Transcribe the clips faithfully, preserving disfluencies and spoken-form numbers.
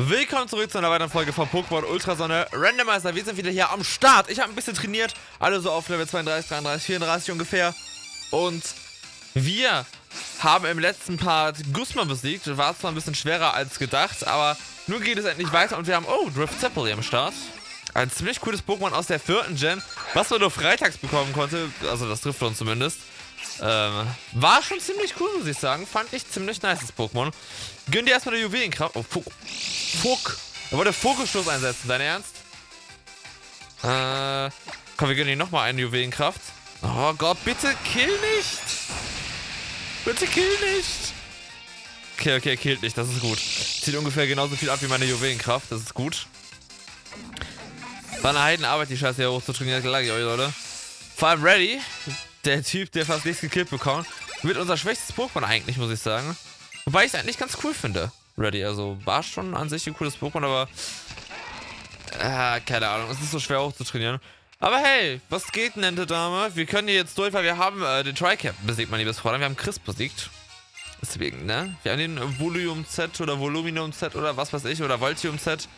Willkommen zurück zu einer weiteren Folge von Pokémon Ultrasonne Randomizer. Wir sind wieder hier am Start. Ich habe ein bisschen trainiert, alle so auf Level zweiunddreißig, dreiunddreißig, vierunddreißig ungefähr. Und wir haben im letzten Part Gusma besiegt. War zwar ein bisschen schwerer als gedacht, aber nun geht es endlich weiter. Und wir haben, oh, Drifzeppeli am Start. Ein ziemlich cooles Pokémon aus der vierten Gen, was man nur freitags bekommen konnte. Also das Driftzone zumindest. Ähm, war schon ziemlich cool, muss ich sagen. Fand ich ziemlich nice, das Pokémon. Gönn dir erstmal eine Juwelenkraft. Oh, Fuck. Fuck. Er wollte Fokusstoß einsetzen, dein Ernst? Äh, komm, wir gönnen ihm nochmal eine Juwelenkraft. Oh Gott, bitte kill nicht. Bitte kill nicht. Okay, okay, er killt nicht, das ist gut. Zieht ungefähr genauso viel ab wie meine Juwelenkraft, das ist gut. War eine Heidenarbeit, die Scheiße hier hochzutrainieren, das ich euch, Leute. Vor allem ready. Der Typ, der fast nichts gekillt bekommt, wird unser schwächstes Pokémon eigentlich, muss ich sagen. Wobei ich es eigentlich ganz cool finde. Ready, also war schon an sich ein cooles Pokémon, aber... Äh, keine Ahnung, es ist so schwer hochzutrainieren. Aber hey, was geht denn, nette Dame? Wir können hier jetzt durch, weil wir haben äh, den Tri-Cap besiegt, mein liebes Fräulein. Wir haben Chris besiegt. Deswegen, ne? Wir haben den Volum-Z oder Voluminum-Z oder was weiß ich, oder Voltium-Z.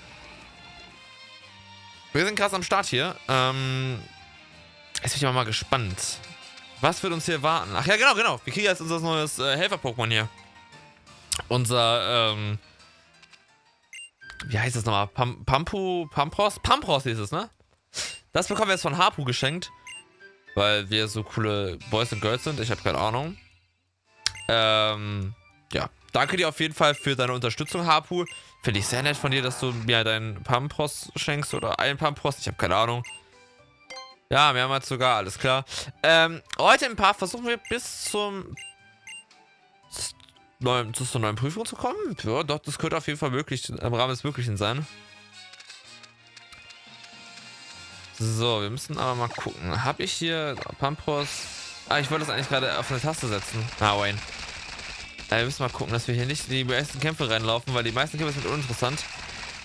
Wir sind krass am Start hier. Ähm... Jetzt bin ich auch mal gespannt. Was wird uns hier warten? Ach ja, genau, genau. Wir kriegen jetzt unser neues äh, Helfer-Pokémon hier. Unser, ähm... wie heißt das nochmal? Pam Pampu... Pampros? Pampros hieß es, ne? Das bekommen wir jetzt von Hapu geschenkt. Weil wir so coole Boys und Girls sind. Ich habe keine Ahnung. Ähm... Ja. Danke dir auf jeden Fall für deine Unterstützung, Hapu. Finde ich sehr nett von dir, dass du mir deinen Pampros schenkst. Oder einen Pampros. Ich habe keine Ahnung. Ja, mehrmals sogar, alles klar. Ähm, heute im Part versuchen wir bis zum neuen, bis zur neuen Prüfung zu kommen. Ja, doch, das könnte auf jeden Fall möglich, im Rahmen des Möglichen sein. So, wir müssen aber mal gucken. Hab ich hier Pampros? Ah, ich wollte das eigentlich gerade auf eine Taste setzen. Ah, Wayne. Ja, wir müssen mal gucken, dass wir hier nicht in die meisten Kämpfe reinlaufen, weil die meisten Kämpfe sind uninteressant.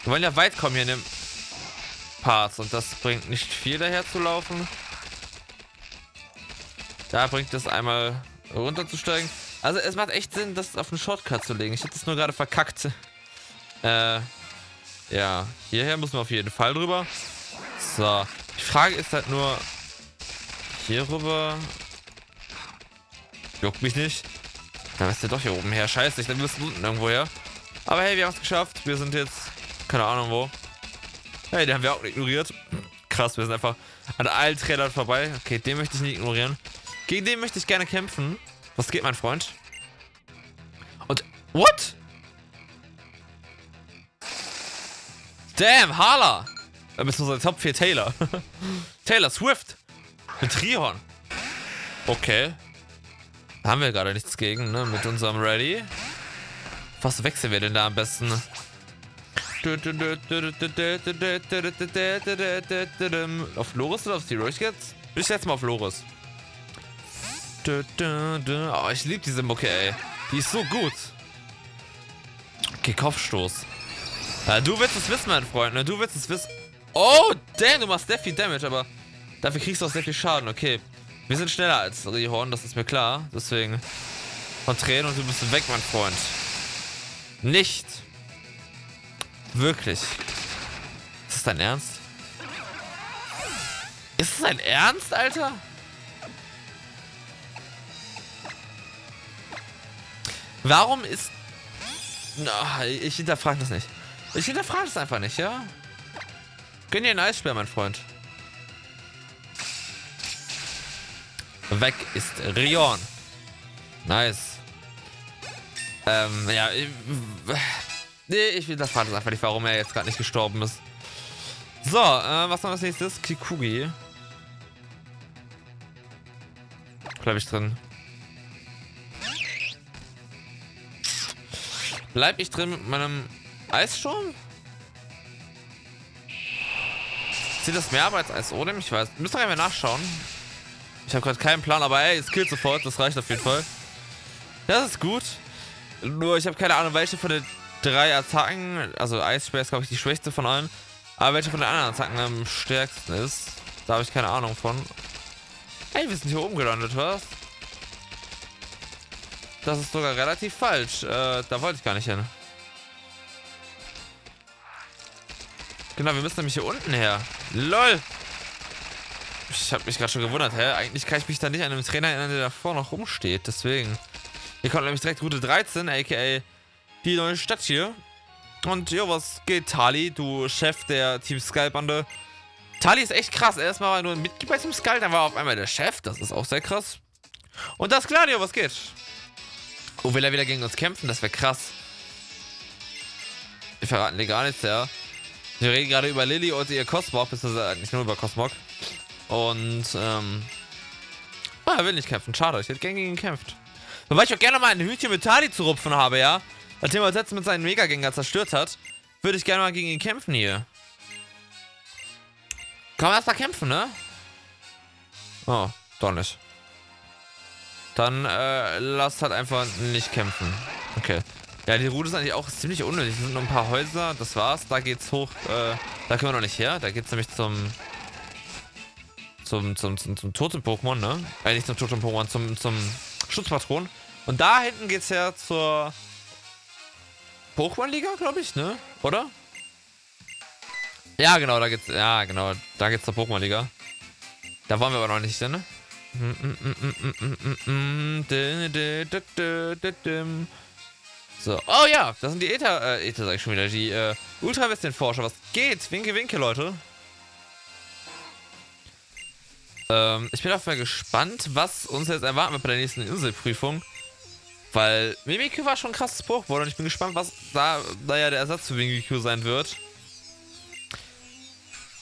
Wir wollen ja weit kommen hier in dem... Parts. Und das bringt nicht viel daher zu laufen. Da bringt es einmal runterzusteigen. Also es macht echt Sinn, das auf den Shortcut zu legen. Ich hätte es nur gerade verkackt. Äh, ja, hierher müssen wir auf jeden Fall drüber. So, die Frage ist halt nur, hier rüber. Juckt mich nicht. Dann ist der doch hier oben her. Scheiße, ich dann müssen wir unten irgendwo her. Aber hey, wir haben es geschafft. Wir sind jetzt, keine Ahnung wo. Hey, den haben wir auch ignoriert. Krass, wir sind einfach an allen Trainern vorbei. Okay, den möchte ich nicht ignorieren. Gegen den möchte ich gerne kämpfen. Was geht, mein Freund? Und... What? Damn, Hala! Beziehungsweise Top vier Taylor. Taylor Swift! Mit Trihorn. Okay. Da haben wir gerade nichts gegen, ne? Mit unserem Ready. Was wechseln wir denn da am besten? Auf Loris oder auf Zero? Ich jetzt? Ich setze mal auf Loris. Oh, ich liebe diese Mucke, ey. Die ist so gut. Okay, Kopfstoß. Ja, du willst es wissen, mein Freund, ne? Du willst es wissen. Oh, damn, du machst sehr viel Damage, aber dafür kriegst du auch sehr viel Schaden, okay. Wir sind schneller als Rihorn, das ist mir klar. Deswegen von Tränen und du bist weg, mein Freund. Nicht. Wirklich. Ist das dein Ernst? Ist das dein Ernst, Alter? Warum ist... Oh, ich hinterfrage das nicht. Ich hinterfrage das einfach nicht, ja? Gönn dir einen Eisspeer, mein Freund. Weg ist Rihorn. Nice. Ähm, ja... Ich, Nee, ich will das Vater einfach nicht, warum er jetzt gerade nicht gestorben ist. So, äh, was haben wir als nächstes? Kikugi. Bleib ich drin. Bleib ich drin mit meinem Eissturm? Sieht das mehr Arbeit als Odem? Ich weiß. Müssen wir ja mal nachschauen. Ich habe gerade keinen Plan, aber ey, es killt sofort. Das reicht auf jeden Fall. Das ist gut. Nur, ich habe keine Ahnung, welche von den drei Attacken, also Eisspeer ist glaube ich die schwächste von allen, aber welche von den anderen Attacken am stärksten ist, da habe ich keine Ahnung von. Ey, wir sind hier oben gelandet, was? Das ist sogar relativ falsch, äh, da wollte ich gar nicht hin. Genau, wir müssen nämlich hier unten her. LOL! Ich habe mich gerade schon gewundert, hä? Eigentlich kann ich mich da nicht an einem Trainer erinnern, der davor noch rumsteht, deswegen. Hier kommt nämlich direkt Route dreizehn, aka die neue Stadt hier. Und jo, was geht, Tali, du Chef der Team Sky-Bande? Tali ist echt krass. Erstmal war er nur ein Mitglied bei Team Skull, dann war er auf einmal der Chef. Das ist auch sehr krass. Und das Gladio, was geht? Oh, will er wieder gegen uns kämpfen? Das wäre krass. Wir verraten dir gar nichts, ja. Wir reden gerade über Lilly und ihr Cosmog, beziehungsweise eigentlich nur über Cosmog. Und, ähm... ah, er will nicht kämpfen. Schade, ich hätte gern gegen ihn gekämpft. Wobei ich auch gerne mal ein Hütchen mit Tali zu rupfen habe, ja. Nachdem er uns jetzt mit seinen Mega-Gänger zerstört hat, würde ich gerne mal gegen ihn kämpfen hier. Kann man erstmal kämpfen, ne? Oh, doch nicht. Dann, äh, lasst halt einfach nicht kämpfen. Okay. Ja, die Route ist eigentlich auch ziemlich unnötig. Es sind nur ein paar Häuser, das war's. Da geht's hoch, äh, da können wir noch nicht her. Da geht's nämlich zum... Zum, zum, zum, zum Toten-Pokémon, ne? Äh, nicht zum Toten-Pokémon, zum, zum Schutzpatron. Und da hinten geht's her zur... Pokémon-Liga, glaube ich, ne? Oder? Ja, genau, da geht's... Ja, genau, da geht's zur Pokémon-Liga. Da waren wir aber noch nicht, ne? So, oh ja, das sind die Ether, äh, Ether sag ich schon wieder, die, äh, Ultrawestien-Forscher, was geht? Winke, winke, Leute. Ähm, ich bin auf mal gespannt, was uns jetzt erwarten wird bei der nächsten Inselprüfung. Weil Mimikü war schon ein krasses Spruchwort und ich bin gespannt, was da, da ja der Ersatz für Mimikü sein wird.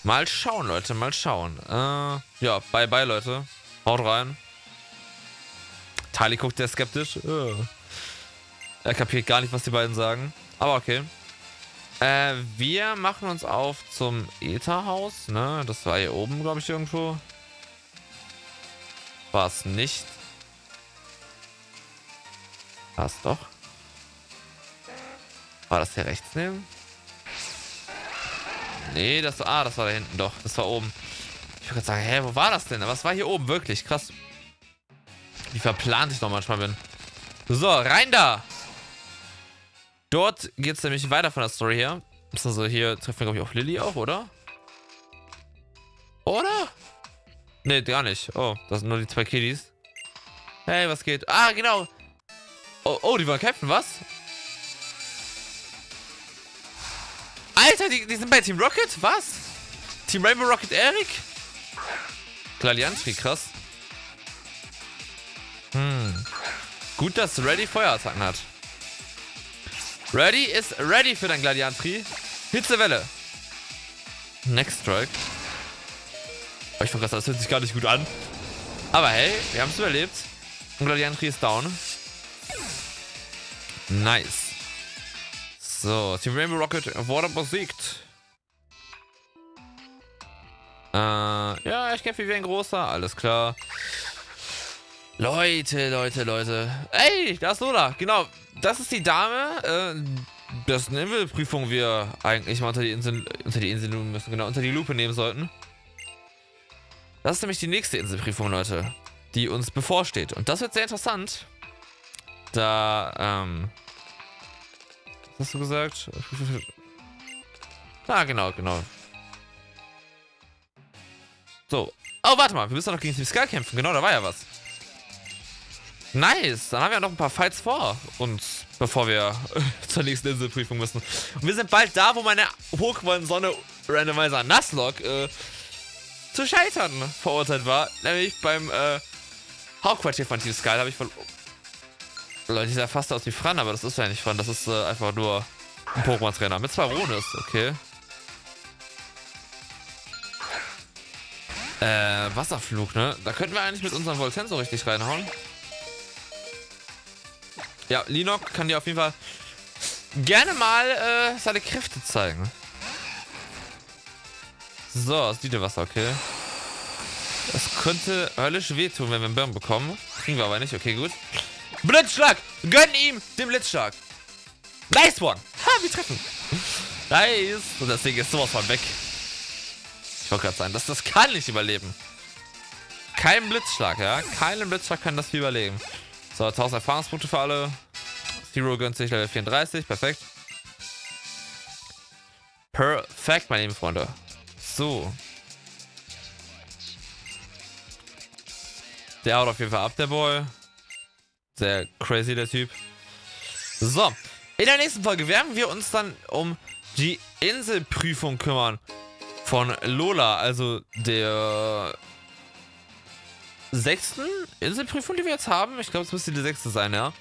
Mal schauen, Leute, mal schauen. Äh, ja, bye bye, Leute. Haut rein. Tali guckt ja skeptisch. Äh. Er kapiert gar nicht, was die beiden sagen. Aber okay. Äh, wir machen uns auf zum Etherhaus, ne? Das war hier oben, glaube ich, irgendwo. War es nicht. War es doch. War das hier rechts neben? Nee, das war... Ah, das war da hinten doch. Das war oben. Ich würde gerade sagen, hä, wo war das denn? Was war hier oben? Wirklich, krass. Wie verplant ich noch manchmal bin. So, rein da! Dort geht es nämlich weiter von der Story her. Also hier treffen wir, glaube ich, auch Lilly auch, oder? Oder? Ne, gar nicht. Oh, das sind nur die zwei Kiddies. Hey, was geht? Ah, genau! Oh, oh, die waren kämpfen, was? Alter, die, die sind bei Team Rocket? Was? Team Rainbow Rocket Eric? Gladiantri, krass. Hm. Gut, dass Ready Feuerattacken hat. Ready ist ready für dein Gladiantri. Hitzewelle. Next Strike. Oh, ich vergesse, das hört sich gar nicht gut an. Aber hey, wir haben es überlebt. Und Gladiantri ist down. Nice. So, Team Rainbow Rocket wurde besiegt. Äh, ja, ich kämpfe wie ein Großer. Alles klar. Leute, Leute, Leute. Ey, da ist Lola. Genau, das ist die Dame, äh, das eine Inselprüfung wir eigentlich mal unter die Insel, unter die Insel nehmen müssen, genau, unter die Lupe nehmen sollten. Das ist nämlich die nächste Inselprüfung, Leute, die uns bevorsteht. Und das wird sehr interessant. Da, ähm... was hast du gesagt? Ah, genau, genau. So. Oh, warte mal, wir müssen noch gegen Team Sky kämpfen. Genau, da war ja was. Nice, dann haben wir noch ein paar Fights vor uns, bevor wir zur nächsten Inselprüfung müssen. Und wir sind bald da, wo meine Pokémon-Sonne Randomizer Nuzlocke äh, zu scheitern verurteilt war. Nämlich beim äh, Hauptquartier von Team Sky. Da habe ich von... Oh, Leute, die sah fast aus wie Fran, aber das ist ja nicht Fran. Das ist äh, einfach nur ein Pokémon-Trainer. Mit zwei Ronis, okay. Äh, Wasserflug, ne? Da könnten wir eigentlich mit unserem Voltium so richtig reinhauen. Ja, Linok kann dir auf jeden Fall gerne mal äh, seine Kräfte zeigen. So, das Liedewasser, okay. Das könnte höllisch wehtun, wenn wir einen Burn bekommen. Kriegen wir aber nicht, okay, gut. Blitzschlag! Gönn ihm den Blitzschlag! Nice one! Ha, wir treffen! Nice! Und das Ding ist sowas von weg. Ich wollte gerade sagen, das, das kann nicht überleben. Kein Blitzschlag, ja? Keinen Blitzschlag kann das hier überleben. So, tausend Erfahrungspunkte für alle. Zero gönnt sich Level vierunddreißig, perfekt. Perfekt, meine lieben Freunde. So. Der haut auf jeden Fall ab, der Boy. Sehr crazy, der Typ. So. In der nächsten Folge werden wir uns dann um die Inselprüfung kümmern. Von Lola, also der sechsten Inselprüfung, die wir jetzt haben. Ich glaube, es müsste die sechste sein, ja.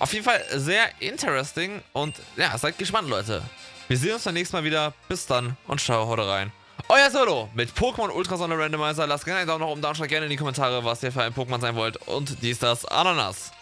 Auf jeden Fall sehr interesting und ja, seid gespannt, Leute. Wir sehen uns beim nächsten Mal wieder. Bis dann und ciao, haut rein. Euer Solo mit Pokémon Ultrasonne Randomizer. Lasst gerne einen Daumen nach oben da und schaut gerne in die Kommentare, was ihr für ein Pokémon sein wollt. Und dies, das, Ananas.